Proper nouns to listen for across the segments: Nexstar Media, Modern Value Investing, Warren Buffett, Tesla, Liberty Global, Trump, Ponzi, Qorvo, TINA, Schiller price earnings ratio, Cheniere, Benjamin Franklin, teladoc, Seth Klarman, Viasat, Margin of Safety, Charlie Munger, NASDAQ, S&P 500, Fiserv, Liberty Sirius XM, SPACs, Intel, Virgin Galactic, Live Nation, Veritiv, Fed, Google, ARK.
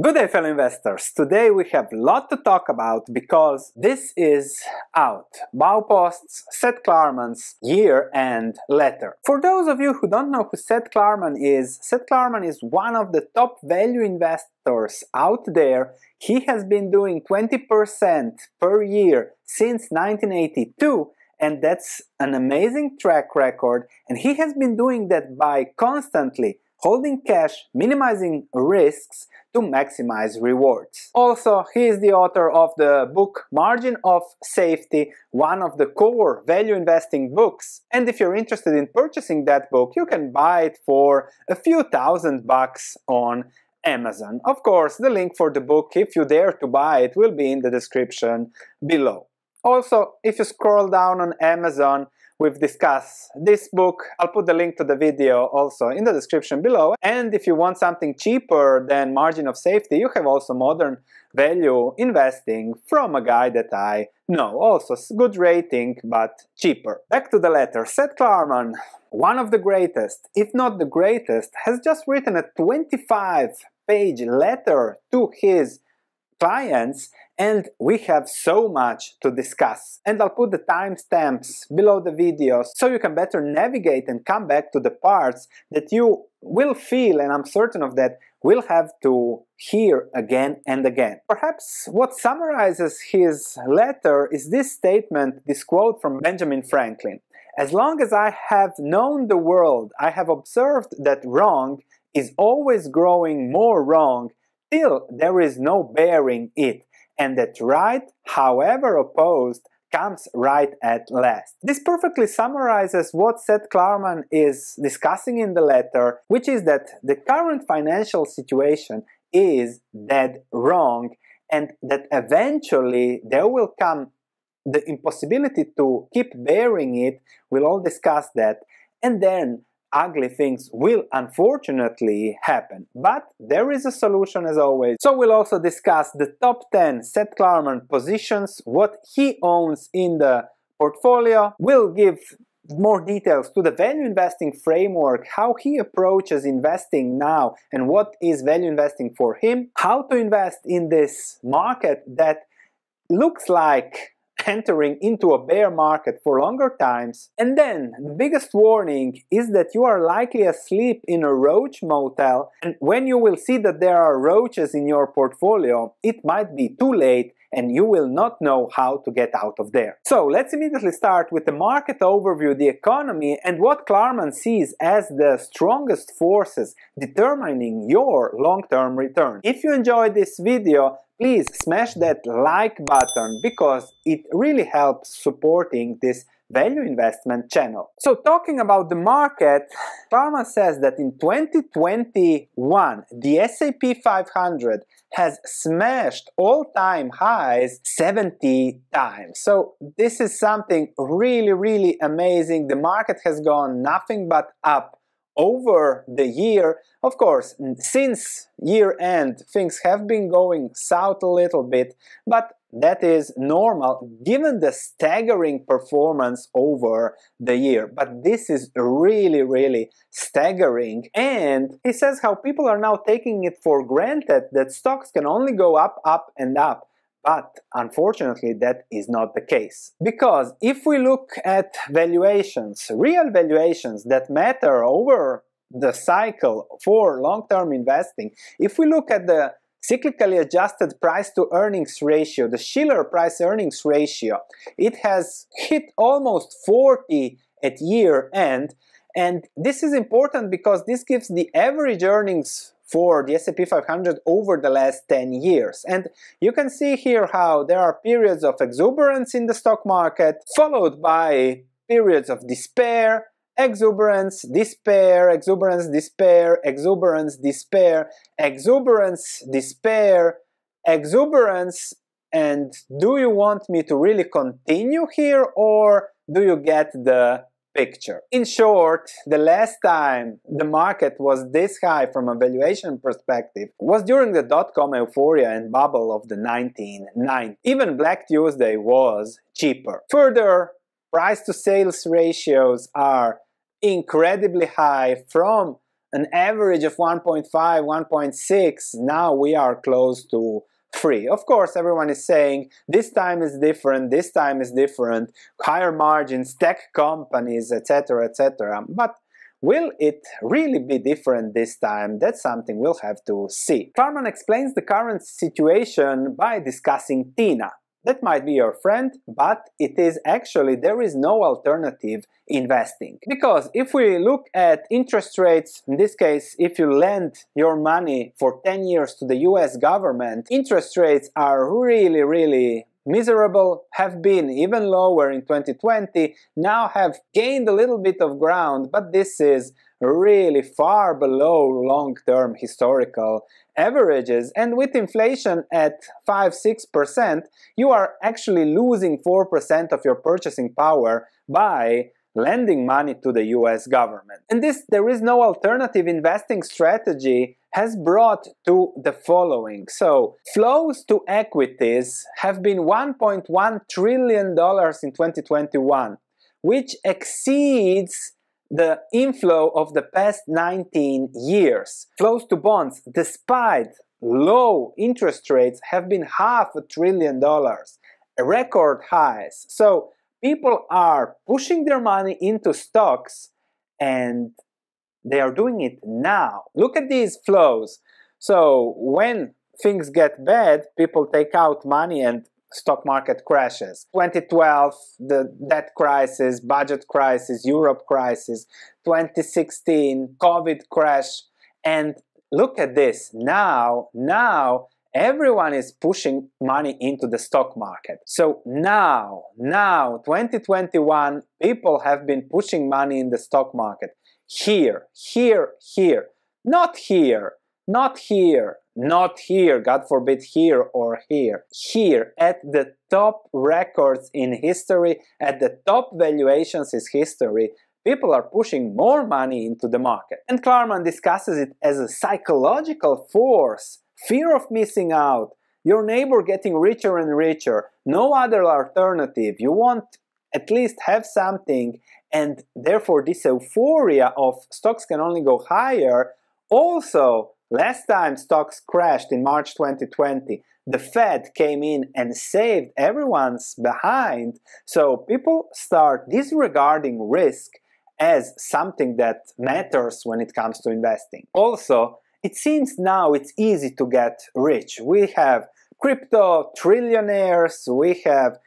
Good day, fellow investors. Today we have a lot to talk about because this is out. Baupost's Seth Klarman's year-end letter. For those of you who don't know who Seth Klarman is one of the top value investors out there. He has been doing 20% per year since 1982. And that's an amazing track record. And he has been doing that by constantly holding cash, minimizing risks to maximize rewards. Also, he is the author of the book Margin of Safety, one of the core value investing books. And if you're interested in purchasing that book, you can buy it for a few $1,000 on Amazon. Of course, the link for the book, if you dare to buy it, will be in the description below. Also, if you scroll down on Amazon, we've discussed this book. I'll put the link to the video also in the description below. And if you want something cheaper than Margin of Safety, you have also Modern Value Investing from a guy that I know. Also good rating, but cheaper. Back to the letter. Seth Klarman, one of the greatest, if not the greatest, has just written a 25-page letter to his clients, and we have so much to discuss. And I'll put the timestamps below the videos so you can better navigate and come back to the parts that you will feel, and I'm certain of that, will have to hear again and again. Perhaps what summarizes his letter is this statement, this quote from Benjamin Franklin. "As long as I have known the world, I have observed that wrong is always growing more wrong till there is no bearing it, and that right, however opposed, comes right at last." This perfectly summarizes what Seth Klarman is discussing in the letter, which is that the current financial situation is dead wrong, and that eventually there will come the impossibility to keep bearing it. We'll all discuss that, and then ugly things will unfortunately happen. But there is a solution as always. So we'll also discuss the top 10 Seth Klarman positions, what he owns in the portfolio. We'll give more details to the value investing framework, how he approaches investing now and what is value investing for him, how to invest in this market that looks like entering into a bear market for longer times. And then the biggest warning is that you are likely asleep in a roach motel, and when you will see that there are roaches in your portfolio, it might be too late and you will not know how to get out of there. So let's immediately start with the market overview, the economy, and what Klarman sees as the strongest forces determining your long-term return. If you enjoyed this video, please smash that like button because it really helps supporting this value investment channel. So talking about the market, Klarman says that in 2021, the S&P 500 has smashed all-time highs 70 times. So this is something really, really amazing. The market has gone nothing but up over the year. Of course, since year-end, things have been going south a little bit, but that is normal given the staggering performance over the year. But this is really, really staggering. And he says how people are now taking it for granted that stocks can only go up, up, and up. But unfortunately, that is not the case. Because if we look at valuations, real valuations that matter over the cycle for long-term investing, if we look at the cyclically adjusted price to earnings ratio, the Schiller price earnings ratio, it has hit almost 40 at year end. And this is important because this gives the average earnings for the S&P 500 over the last 10 years. And you can see here how there are periods of exuberance in the stock market, followed by periods of despair, exuberance, despair, exuberance, despair, exuberance, despair, exuberance, despair, exuberance. And do you want me to really continue here, or do you get the picture? In short, the last time the market was this high from a valuation perspective was during the dot-com euphoria and bubble of the 1990s. Even Black Tuesday was cheaper. Further, price to sales ratios are incredibly high from an average of 1.5, 1.6, now we are close to 3. Of course, everyone is saying this time is different, this time is different, higher margins, tech companies, etc., etc. But will it really be different this time? That's something we'll have to see. Klarman explains the current situation by discussing TINA. That might be your friend, but it is actually, there is no alternative investing. Because if we look at interest rates, in this case, if you lend your money for 10 years to the US government, interest rates are really, really miserable, have been even lower in 2020, now have gained a little bit of ground, but this is really far below long-term historical averages. And with inflation at 5-6%, you are actually losing 4% of your purchasing power by lending money to the US government. And this there is no alternative investing strategy has brought to the following. So flows to equities have been $1.1 trillion in 2021, which exceeds the inflow of the past 19 years. Flows to bonds, despite low interest rates, have been $500 billion, record highs. So people are pushing their money into stocks, and they are doing it now. Look at these flows. So when things get bad, people take out money and stock market crashes. 2012, the debt crisis, budget crisis, Europe crisis, 2016, COVID crash. And look at this, now everyone is pushing money into the stock market. So now, 2021, people have been pushing money in the stock market. Here, not here, not here, not here, God forbid here or here. Here, at the top records in history, at the top valuations in history, people are pushing more money into the market. And Klarman discusses it as a psychological force, fear of missing out, your neighbor getting richer and richer, no other alternative, you want at least have something, and therefore this euphoria of stocks can only go higher. Also, last time stocks crashed in March 2020, the Fed came in and saved everyone's behind. So people start disregarding risk as something that matters when it comes to investing. Also, it seems now it's easy to get rich. We have crypto trillionaires, we have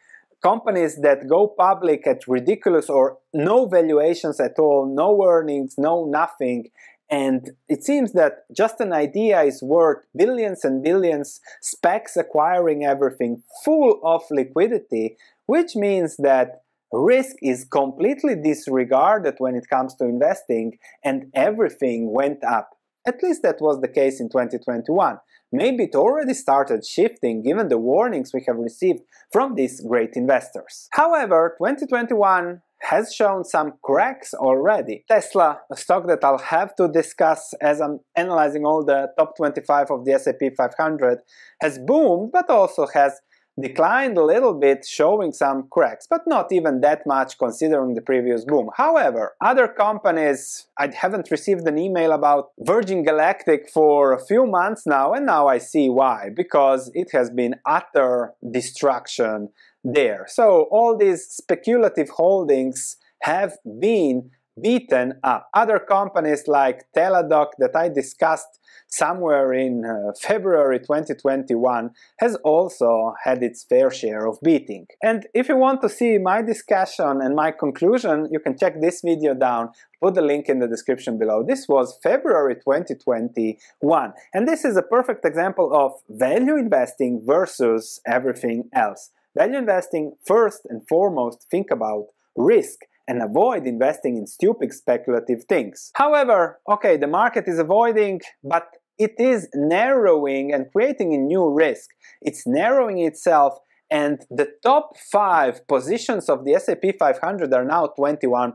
companies that go public at ridiculous or no valuations at all, no earnings, no nothing. And it seems that just an idea is worth billions and billions, SPACs acquiring everything, full of liquidity, which means that risk is completely disregarded when it comes to investing, and everything went up. At least that was the case in 2021. Maybe it already started shifting given the warnings we have received from these great investors. However, 2021 has shown some cracks already. Tesla, a stock that I'll have to discuss as I'm analyzing all the top 25 of the S&P 500, has boomed but also has declined a little bit, showing some cracks, but not even that much considering the previous boom. However, other companies, I haven't received an email about Virgin Galactic for a few months now, and now I see why, because it has been utter destruction there. So all these speculative holdings have been beaten up. Other companies like Teladoc that I discussed somewhere in February 2021 has also had its fair share of beating. And if you want to see my discussion and my conclusion, you can check this video down, put the link in the description below. This was February 2021. And this is a perfect example of value investing versus everything else. Value investing, first and foremost, think about risk and avoid investing in stupid speculative things. However, okay, the market is avoiding, but it is narrowing and creating a new risk. It's narrowing itself, and the top 5 positions of the S&P 500 are now 21%.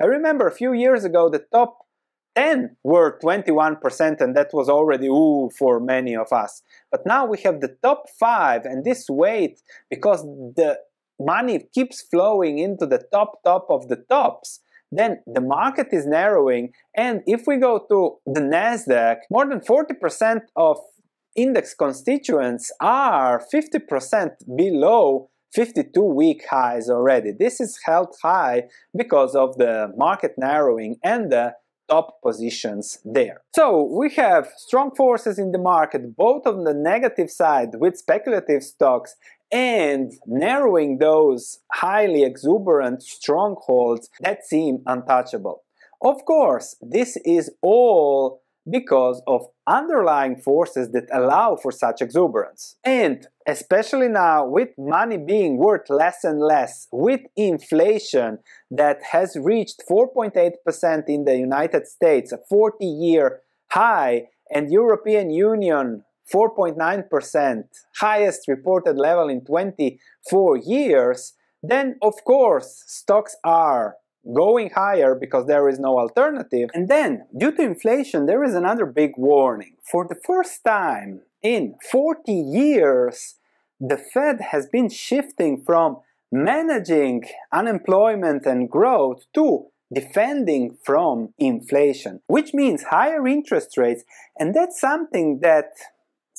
I remember a few years ago the top 10 were 21%, and that was already ooh for many of us. But now we have the top 5, and this weight, because the money keeps flowing into the top of the tops, then the market is narrowing. And if we go to the NASDAQ, more than 40% of index constituents are 50% below 52-week highs already. This is held high because of the market narrowing and the top positions there. So we have strong forces in the market, both on the negative side with speculative stocks and narrowing those highly exuberant strongholds that seem untouchable. Of course, this is all because of underlying forces that allow for such exuberance. And especially now, with money being worth less and less, with inflation that has reached 4.8% in the United States, a 40-year high, and European Union 4.9%, highest reported level in 24 years, then of course stocks are going higher because there is no alternative. And then, due to inflation, there is another big warning. For the first time in 40 years, the Fed has been shifting from managing unemployment and growth to defending from inflation, which means higher interest rates. And that's something that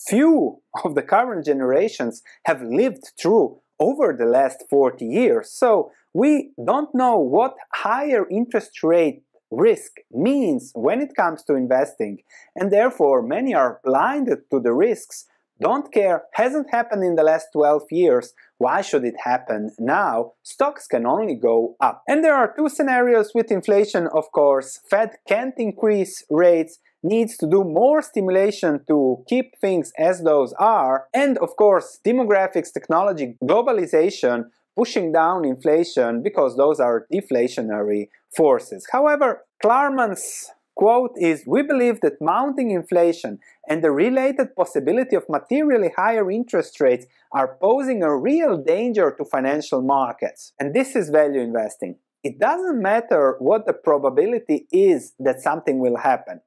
few of the current generations have lived through over the last 40 years. So we don't know what higher interest rate risk means when it comes to investing, and therefore many are blinded to the risks, don't care, hasn't happened in the last 12 years, why should it happen now? Stocks can only go up. And there are two scenarios with inflation, of course. Fed can't increase rates, needs to do more stimulation to keep things as those are, and of course demographics, technology, globalization pushing down inflation because those are deflationary forces. However, Klarman's quote is, "We believe that mounting inflation and the related possibility of materially higher interest rates are posing a real danger to financial markets." And this is value investing. It doesn't matter what the probability is that something will happen.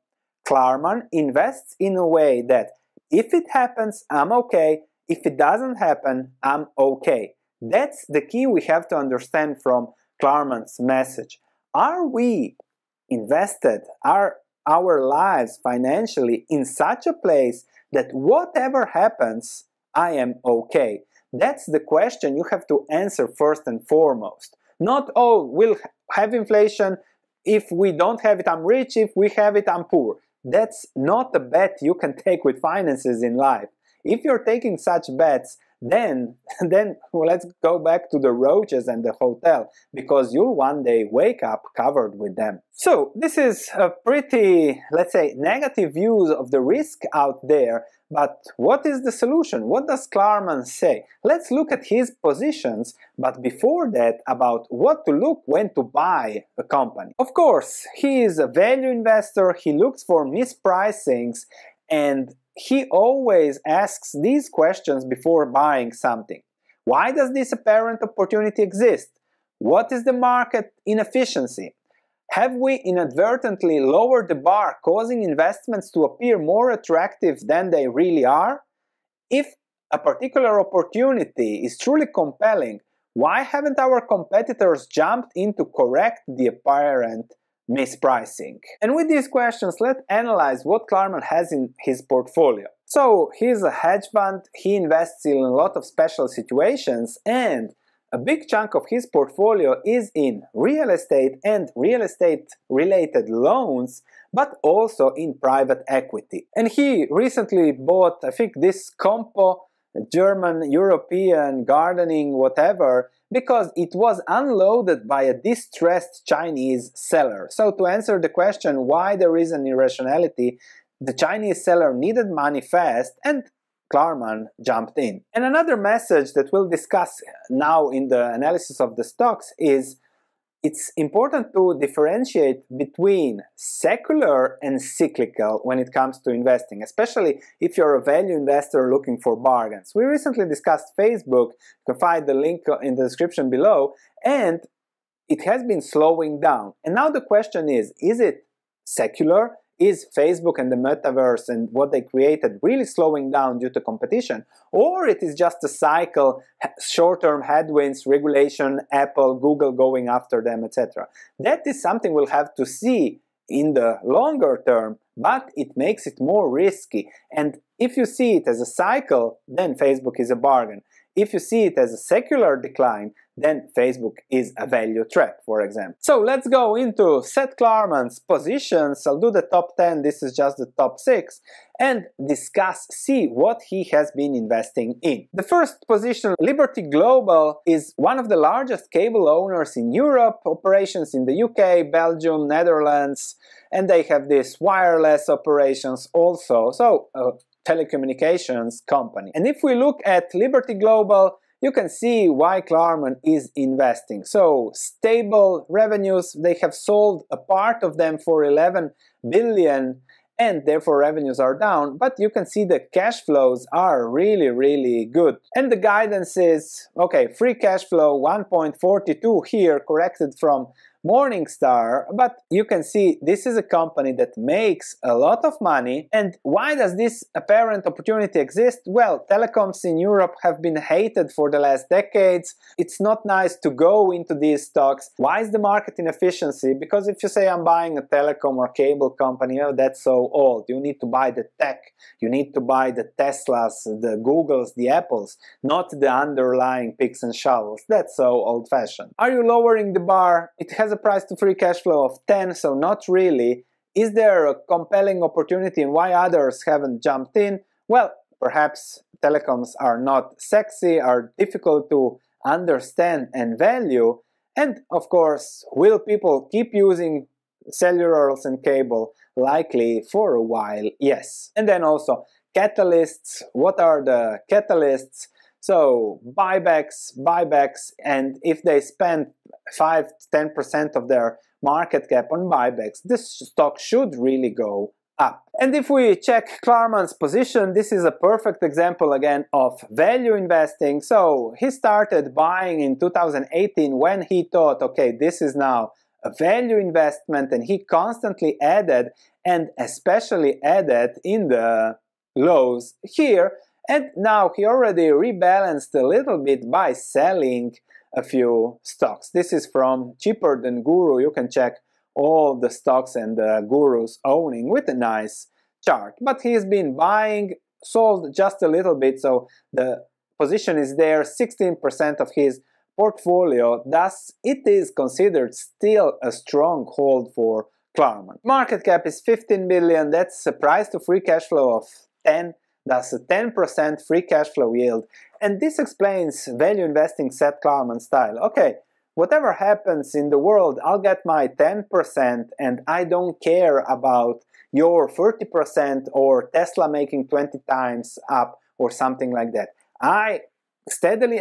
Klarman invests in a way that if it happens, I'm okay. If it doesn't happen, I'm okay. That's the key we have to understand from Klarman's message. Are we invested? Are our lives financially in such a place that whatever happens, I am okay? That's the question you have to answer first and foremost. Not, oh, we'll have inflation. If we don't have it, I'm rich. If we have it, I'm poor. That's not a bet you can take with finances in life. If you're taking such bets, then well, let's go back to the roaches and the hotel, because you'll one day wake up covered with them. So this is a pretty, let's say, negative views of the risk out there, but what is the solution? What does Klarman say? Let's look at his positions, but before that, about what to look when to buy a company. Of course, he is a value investor, he looks for mispricings, and he always asks these questions before buying something. Why does this apparent opportunity exist? What is the market inefficiency? Have we inadvertently lowered the bar, causing investments to appear more attractive than they really are? If a particular opportunity is truly compelling, why haven't our competitors jumped in to correct the apparent mispricing? And with these questions, let's analyze what Klarman has in his portfolio. So he's a hedge fund, he invests in a lot of special situations, and a big chunk of his portfolio is in real estate and real estate related loans, but also in private equity. And he recently bought, I think, this Compo, German, European, gardening, whatever, because it was unloaded by a distressed Chinese seller. So to answer the question why there is an irrationality, the Chinese seller needed money fast and Klarman jumped in. And another message that we'll discuss now in the analysis of the stocks is it's important to differentiate between secular and cyclical when it comes to investing, especially if you're a value investor looking for bargains. We recently discussed Facebook, you can find the link in the description below, and it has been slowing down. And now the question is it secular? is Facebook and the metaverse and what they created really slowing down due to competition, or it is just a cycle, short-term headwinds, regulation, Apple, Google going after them, etc. That is something we'll have to see in the longer term, but it makes it more risky. And if you see it as a cycle, then Facebook is a bargain. If you see it as a secular decline, then Facebook is a value trap, for example. So let's go into Seth Klarman's positions. I'll do the top 10, this is just the top 6, and discuss, see what he has been investing in. The first position, Liberty Global, is one of the largest cable owners in Europe, operations in the UK, Belgium, Netherlands, and they have this wireless operations also. So, telecommunications company. And if we look at Liberty Global, you can see why Klarman is investing. So stable revenues, they have sold a part of them for 11 billion and therefore revenues are down, but you can see the cash flows are really good. And the guidance is, okay, free cash flow 1.42 here, corrected from Morningstar, but you can see this is a company that makes a lot of money. And why does this apparent opportunity exist? Well, telecoms in Europe have been hated for the last decades. It's not nice to go into these stocks. Why is the market inefficiency? Because if you say I'm buying a telecom or cable company, oh, that's so old. You need to buy the tech. You need to buy the Teslas, the Googles, the Apples, not the underlying picks and shovels. That's so old-fashioned. Are you lowering the bar? It has a price to free cash flow of 10, so not really. Is there a compelling opportunity and why others haven't jumped in? Well, perhaps telecoms are not sexy, are difficult to understand and value, and of course, will people keep using cellulars and cable? Likely for a while, yes. And then also, catalysts. What are the catalysts? So buybacks, and if they spend 5-10% of their market cap on buybacks, this stock should really go up. And if we check Klarman's position, this is a perfect example again of value investing. So he started buying in 2018 when he thought, okay, this is now a value investment, and he constantly added, and especially added in the lows here. And now he already rebalanced a little bit by selling a few stocks. This is from Cheaper Than Guru. You can check all the stocks and the gurus owning with a nice chart. But he's been buying, sold just a little bit, so the position is there, 16% of his portfolio. Thus, it is considered still a strong hold for Klarman. Market cap is 15 billion. That's a price to free cash flow of 10. That's a 10% free cash flow yield. And this explains value investing Seth Klarman style. Okay, whatever happens in the world, I'll get my 10% and I don't care about your 30% or Tesla making 20 times up or something like that. I steadily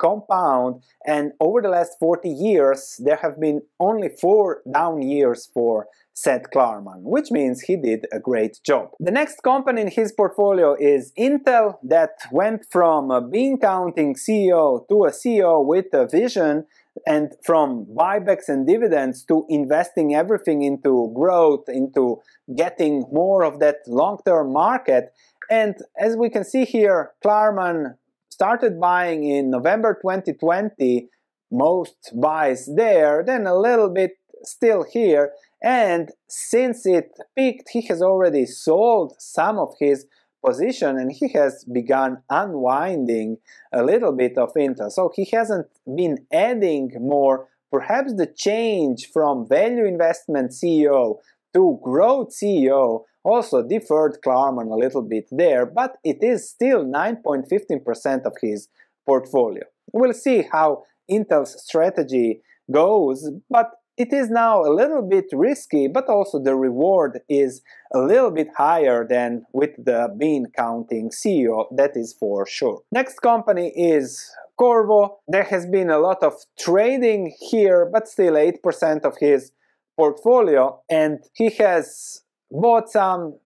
compound, and over the last 40 years, there have been only 4 down years for Seth Klarman, which means he did a great job. The next company in his portfolio is Intel, that went from a bean counting CEO to a CEO with a vision, and from buybacks and dividends to investing everything into growth, into getting more of that long-term market. And as we can see here, Klarman started buying in November 2020, most buys there, then a little bit still here, and since it peaked, he has already sold some of his position and he has begun unwinding a little bit of Intel. So he hasn't been adding more. Perhaps the change from value investment CEO to growth CEO also deferred Klarman a little bit there, but it is still 9.15% of his portfolio. We'll see how Intel's strategy goes, but it is now a little bit risky, but also the reward is a little bit higher than with the bean counting CEO, that is for sure. Next company is Qorvo. There has been a lot of trading here, but still 8% of his portfolio, and he has but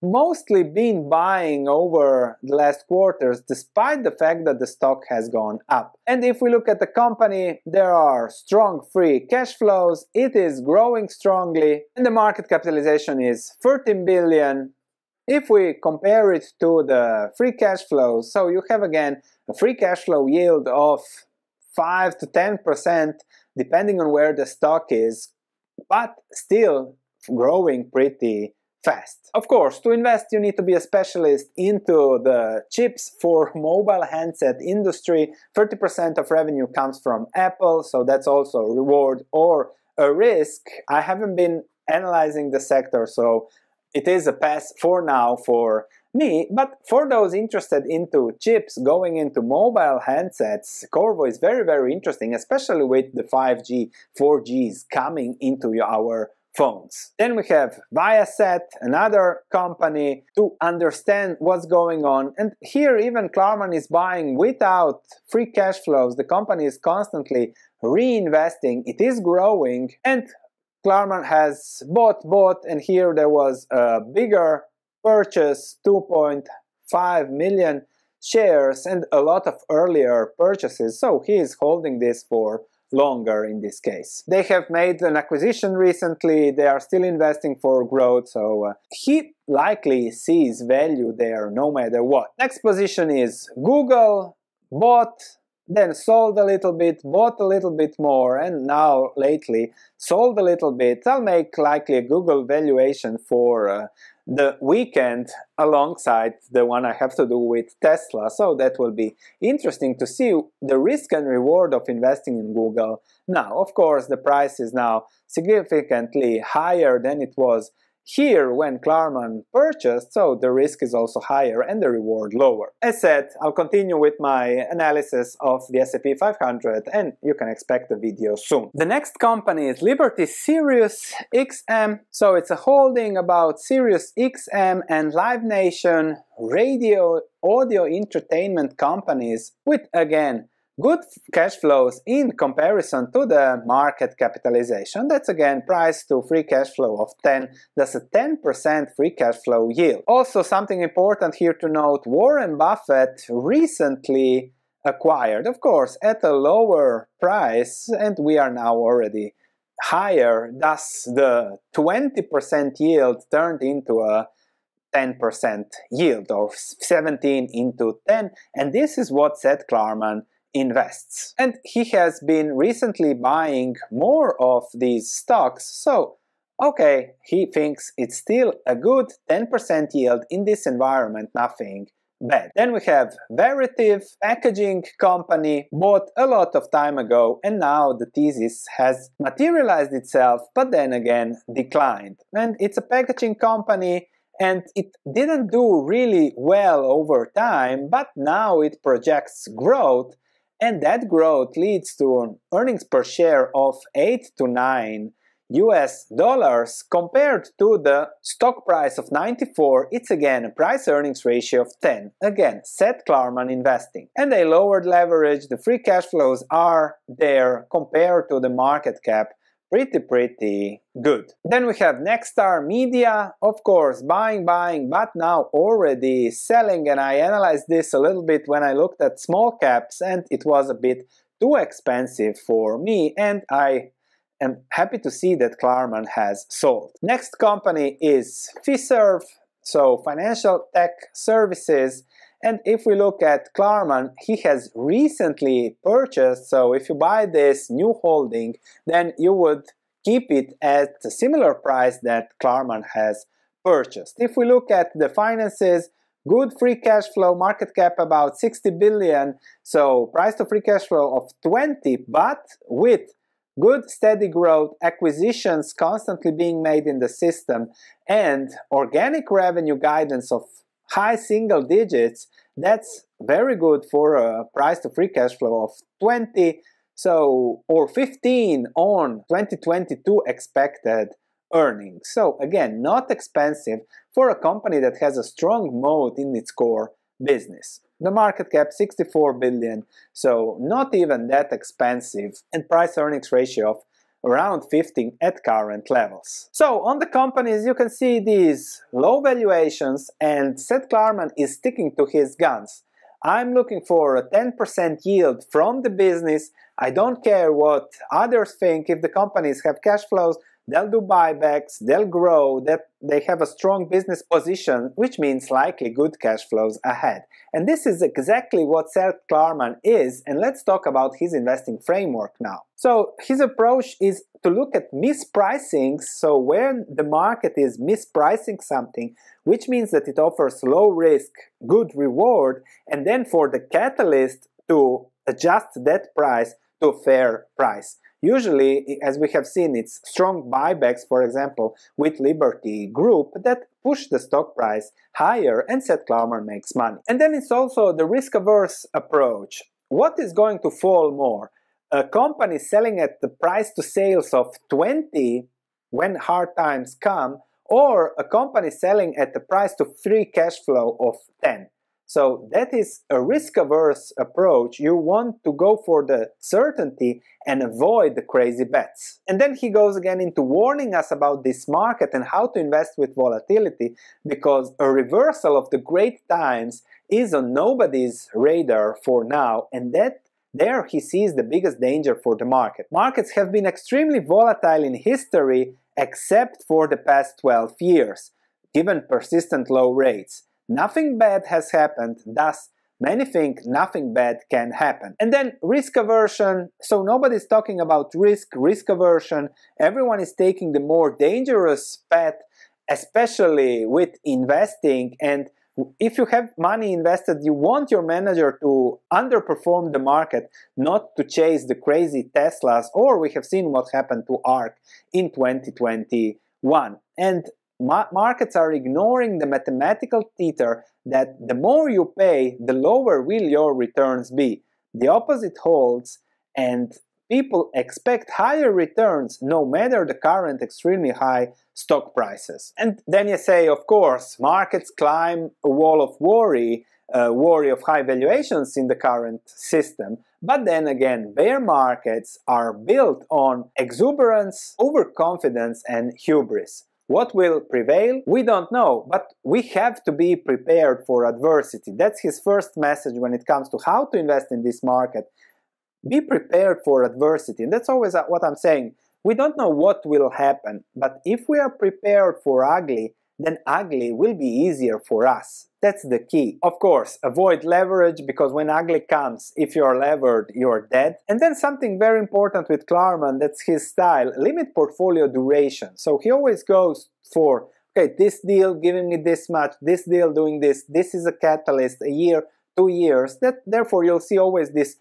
mostly been buying over the last quarters, despite the fact that the stock has gone up. And if we look at the company, there are strong free cash flows, it is growing strongly, and the market capitalization is 13 billion. If we compare it to the free cash flow, so you have again a free cash flow yield of 5 to 10%, depending on where the stock is, but still growing pretty fast. Of course, to invest you need to be a specialist into the chips for mobile handset industry. 30% of revenue comes from Apple, so that's also a reward or a risk. I haven't been analyzing the sector, so it is a pass for now for me, but for those interested into chips going into mobile handsets, Qorvo is very, very interesting, especially with the 5G, 4Gs coming into our phones. Then we have Viasat, another company to understand what's going on. And here even Klarman is buying without free cash flows. The company is constantly reinvesting. It is growing. And Klarman has bought, and here there was a bigger purchase, 2.5 million shares, and a lot of earlier purchases, so he is holding this for longer in this case. They have made an acquisition recently, they are still investing for growth, so he likely sees value there no matter what. Next position is Google, bought, then sold a little bit, bought a little bit more, and now lately sold a little bit. I'll make likely a Google valuation for the weekend alongside the one I have to do with Tesla, so that will be interesting to see the risk and reward of investing in Google now. Of course, the price is now significantly higher than it was here when Klarman purchased, so the risk is also higher and the reward lower. As said, I'll continue with my analysis of the S&P 500 and you can expect a video soon. The next company is Liberty Sirius XM, so it's a holding about Sirius XM and Live Nation, radio, audio entertainment companies with, again, good cash flows in comparison to the market capitalization. That's again price to free cash flow of 10. That's a 10% free cash flow yield. Also something important here to note, Warren Buffett recently acquired, of course, at a lower price, and we are now already higher, thus the 20% yield turned into a 10% yield, or 17 into 10, and this is what Seth Klarman invests. And he has been recently buying more of these stocks, so okay, he thinks it's still a good 10% yield in this environment, nothing bad. Then we have Veritiv, packaging company, bought a lot of time ago, and now the thesis has materialized itself, but then again declined. And it's a packaging company, and it didn't do really well over time, but now it projects growth, and that growth leads to an earnings per share of $8 to $9 compared to the stock price of 94. It's again a price earnings ratio of 10. Again, Seth Klarman investing. And they lowered leverage, the free cash flows are there compared to the market cap. Pretty good. Then we have Nexstar Media, of course, buying, but now already selling, and I analyzed this a little bit when I looked at small caps, and it was a bit too expensive for me, and I am happy to see that Klarman has sold. Next company is Fiserv, so financial tech services, and if we look at Klarman, he has recently purchased, so if you buy this new holding, then you would keep it at a similar price that Klarman has purchased. If we look at the finances, good free cash flow, market cap about 60 billion, so price to free cash flow of 20, but with good steady growth, acquisitions constantly being made in the system, and organic revenue guidance of high single digits, that's very good for a price to free cash flow of 20, so or 15 on 2022 expected earnings. So again, not expensive for a company that has a strong moat in its core business. The market cap 64 billion, so not even that expensive, and price earnings ratio of around 15 at current levels. So on the companies you can see these low valuations, and Seth Klarman is sticking to his guns. I'm looking for a 10% yield from the business. I don't care what others think. If the companies have cash flows, they'll do buybacks, they'll grow, that they have a strong business position, which means likely good cash flows ahead. And this is exactly what Seth Klarman is, and let's talk about his investing framework now. So his approach is to look at mispricings, so where the market is mispricing something, which means that it offers low risk, good reward, and then for the catalyst to adjust that price to a fair price. Usually, as we have seen, it's strong buybacks, for example, with Liberty Group that push the stock price higher, and Seth Klarman makes money. And then it's also the risk-averse approach. What is going to fall more? A company selling at the price to sales of 20 when hard times come, or a company selling at the price to free cash flow of 10? So that is a risk-averse approach. You want to go for the certainty and avoid the crazy bets. And then he goes again into warning us about this market and how to invest with volatility, because a reversal of the great times is on nobody's radar for now, and that there he sees the biggest danger for the market. Markets have been extremely volatile in history except for the past 12 years, given persistent low rates. Nothing bad has happened, thus many think nothing bad can happen. And then risk aversion, so nobody's talking about risk aversion, everyone is taking the more dangerous path, especially with investing. And if you have money invested, you want your manager to underperform the market, not to chase the crazy Teslas, or we have seen what happened to ARK in 2021. And markets are ignoring the mathematical teeter that the more you pay, the lower will your returns be. The opposite holds, and people expect higher returns no matter the current extremely high stock prices. And then you say, of course, markets climb a wall of worry, worry of high valuations in the current system. But then again, bear markets are built on exuberance, overconfidence, and hubris. What will prevail? We don't know, but we have to be prepared for adversity. That's his first message when it comes to how to invest in this market. Be prepared for adversity. And that's always what I'm saying. We don't know what will happen, but if we are prepared for ugly, then ugly will be easier for us. That's the key. Of course, avoid leverage, because when ugly comes, if you're levered, you're dead. And then something very important with Klarman, that's his style, limit portfolio duration. So he always goes for, okay, this deal giving me this much, this deal doing this, this is a catalyst, a year, 2 years. Therefore, you'll see always this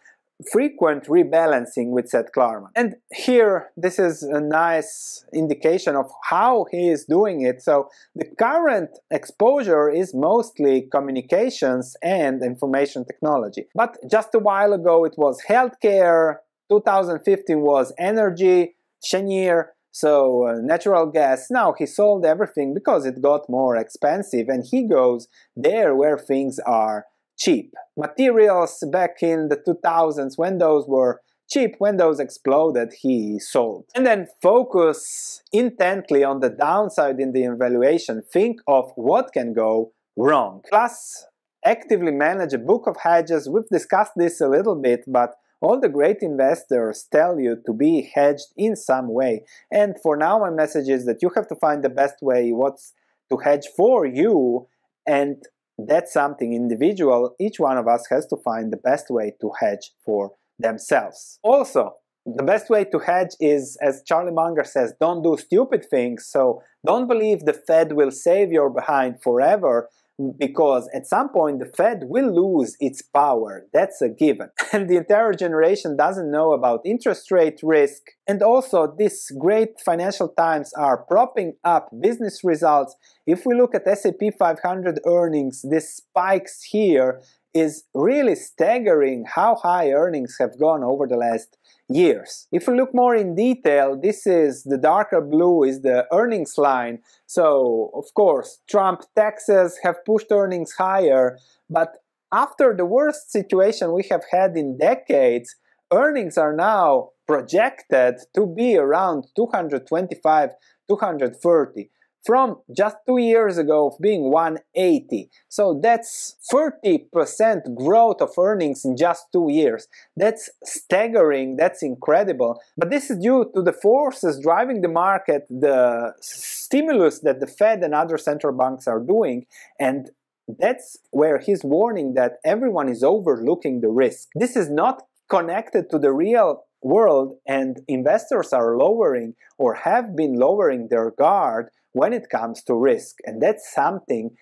frequent rebalancing with Seth Klarman. And here, this is a nice indication of how he is doing it. So the current exposure is mostly communications and information technology. But just a while ago, it was healthcare, 2015 was energy, Cheniere, so natural gas. Now he sold everything because it got more expensive, and he goes there where things are cheap. Materials back in the 2000s, when those were cheap, when those exploded, he sold. And then focus intently on the downside in the evaluation. Think of what can go wrong. Plus, actively manage a book of hedges. We've discussed this a little bit, but all the great investors tell you to be hedged in some way. And for now, my message is that you have to find the best way what's to hedge for you, and that's something individual. Each one of us has to find the best way to hedge for themselves. Also, the best way to hedge is, as Charlie Munger says, don't do stupid things. So don't believe the Fed will save your behind forever, because at some point the Fed will lose its power. That's a given. And the entire generation doesn't know about interest rate risk. And also, these great financial times are propping up business results. If we look at S&P 500 earnings, this spikes here is really staggering how high earnings have gone over the last years. If we look more in detail, this is the darker blue is the earnings line. So of course, Trump taxes have pushed earnings higher, but after the worst situation we have had in decades, earnings are now projected to be around 225, 230 from just 2 years ago of being 180. So that's 30% growth of earnings in just 2 years. That's staggering, that's incredible. But this is due to the forces driving the market, the stimulus that the Fed and other central banks are doing, and that's where he's warning that everyone is overlooking the risk. This is not connected to the real world, and investors are lowering or have been lowering their guard when it comes to risk, and that's something,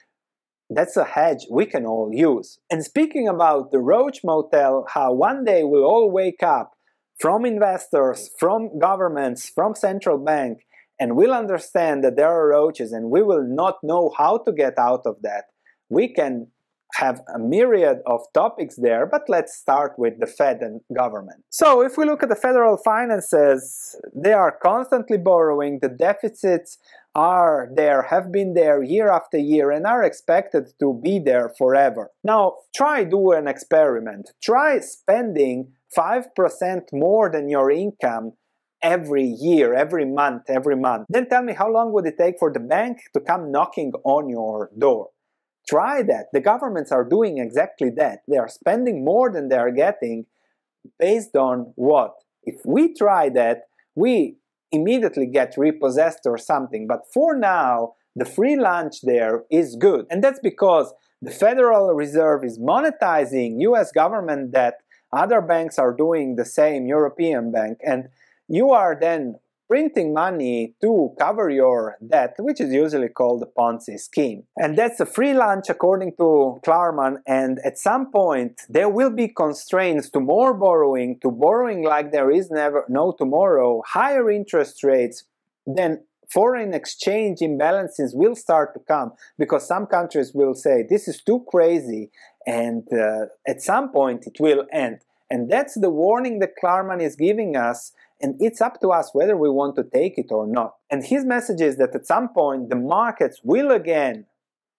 that's a hedge we can all use. And speaking about the Roach Motel, how one day we'll all wake up from investors, from governments, from central bank, and we'll understand that there are roaches and we will not know how to get out of that. We can have a myriad of topics there, but let's start with the Fed and government. So if we look at the federal finances, they are constantly borrowing, the deficits are there, have been there year after year, and are expected to be there forever. Now try do an experiment, try spending 5% more than your income every year, every month. Then tell me how long would it take for the bank to come knocking on your door. Try that. The governments are doing exactly that. They are spending more than they are getting based on what? If we try that, we immediately get repossessed or something. But for now, the free lunch there is good. And that's because the Federal Reserve is monetizing US government debt. Other banks are doing the same, European bank. And you are then printing money to cover your debt, which is usually called the Ponzi scheme. And that's a free lunch according to Klarman, and at some point there will be constraints to more borrowing, to borrowing like there is never no tomorrow, higher interest rates, then foreign exchange imbalances will start to come, because some countries will say this is too crazy, and at some point it will end. And that's the warning that Klarman is giving us, and it's up to us whether we want to take it or not. And his message is that at some point the markets will again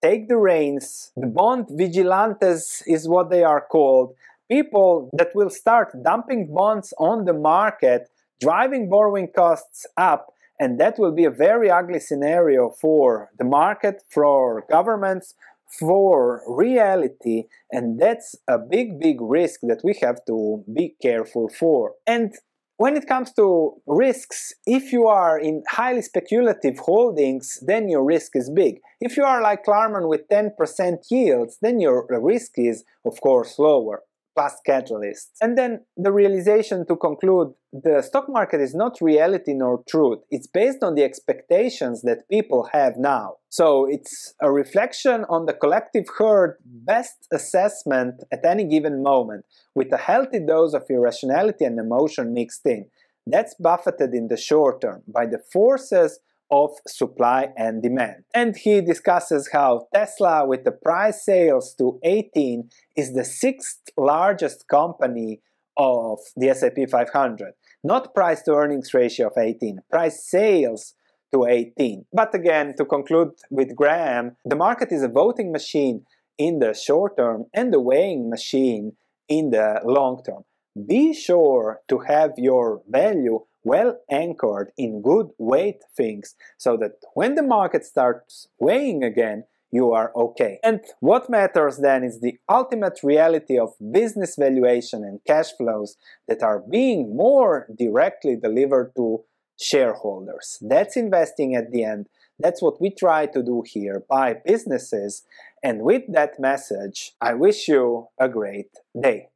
take the reins, the bond vigilantes is what they are called, people that will start dumping bonds on the market, driving borrowing costs up, and that will be a very ugly scenario for the market, for governments, for reality, and that's a big risk that we have to be careful for. And when it comes to risks, if you are in highly speculative holdings, then your risk is big. If you are like Klarman with 10% yields, then your risk is of course lower, plus catalysts. And then the realization to conclude, the stock market is not reality nor truth. It's based on the expectations that people have now. So it's a reflection on the collective herd, best assessment at any given moment, with a healthy dose of irrationality and emotion mixed in. That's buffeted in the short term by the forces of supply and demand. And he discusses how Tesla, with the price sales to 18, is the 6th largest company of the S&P 500. Not price to earnings ratio of 18, price sales to 18. But again, to conclude with Graham, the market is a voting machine in the short term and a weighing machine in the long term. Be sure to have your value well anchored in good weight things, so that when the market starts weighing again, you are okay. And what matters then is the ultimate reality of business valuation and cash flows that are being more directly delivered to shareholders. That's investing at the end. That's what we try to do here, buy businesses. And with that message, I wish you a great day.